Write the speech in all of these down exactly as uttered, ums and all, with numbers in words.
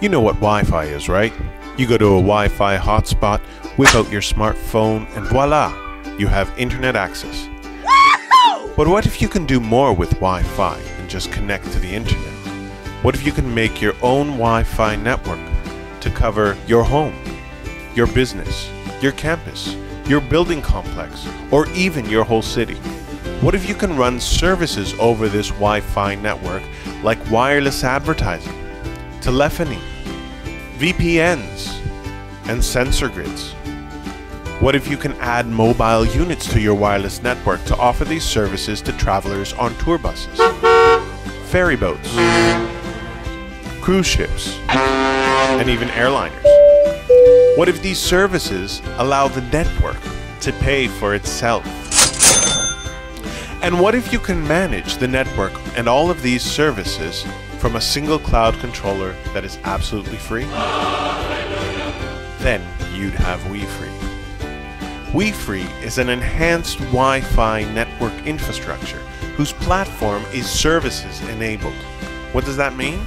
You know what Wi-Fi is, right? You go to a Wi-Fi hotspot, whip out your smartphone, and voila, you have internet access. But what if you can do more with Wi-Fi than just connect to the internet? What if you can make your own Wi-Fi network to cover your home, your business, your campus, your building complex, or even your whole city? What if you can run services over this Wi-Fi network like wireless advertising, telephony, V P Ns, and sensor grids? What if you can add mobile units to your wireless network to offer these services to travelers on tour buses, ferry boats, cruise ships, and even airliners? What if these services allow the network to pay for itself? And what if you can manage the network and all of these services from a single cloud controller that is absolutely free? Then you'd have Wefrii. Wefrii is an enhanced Wi-Fi network infrastructure whose platform is services enabled. What does that mean?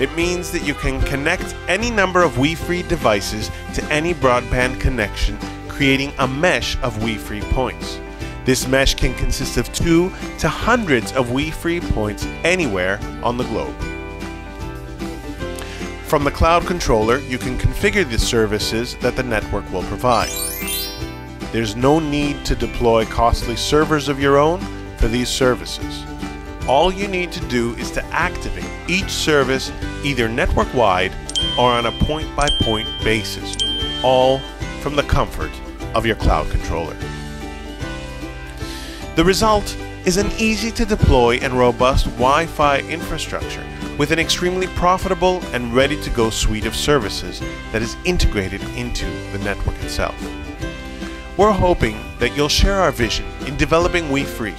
It means that you can connect any number of Wefrii devices to any broadband connection, creating a mesh of Wefrii points. This mesh can consist of two to hundreds of Wefrii points anywhere on the globe. From the cloud controller, you can configure the services that the network will provide. There's no need to deploy costly servers of your own for these services. All you need to do is to activate each service either network-wide or on a point-by-point basis, all from the comfort of your cloud controller. The result is an easy-to-deploy and robust Wi-Fi infrastructure with an extremely profitable and ready-to-go suite of services that is integrated into the network itself. We're hoping that you'll share our vision in developing Wefrii,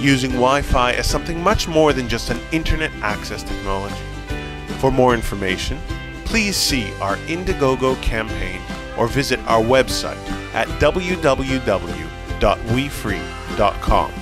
using Wi-Fi as something much more than just an internet access technology. For more information, please see our Indiegogo campaign or visit our website at w w w dot wefrii dot com.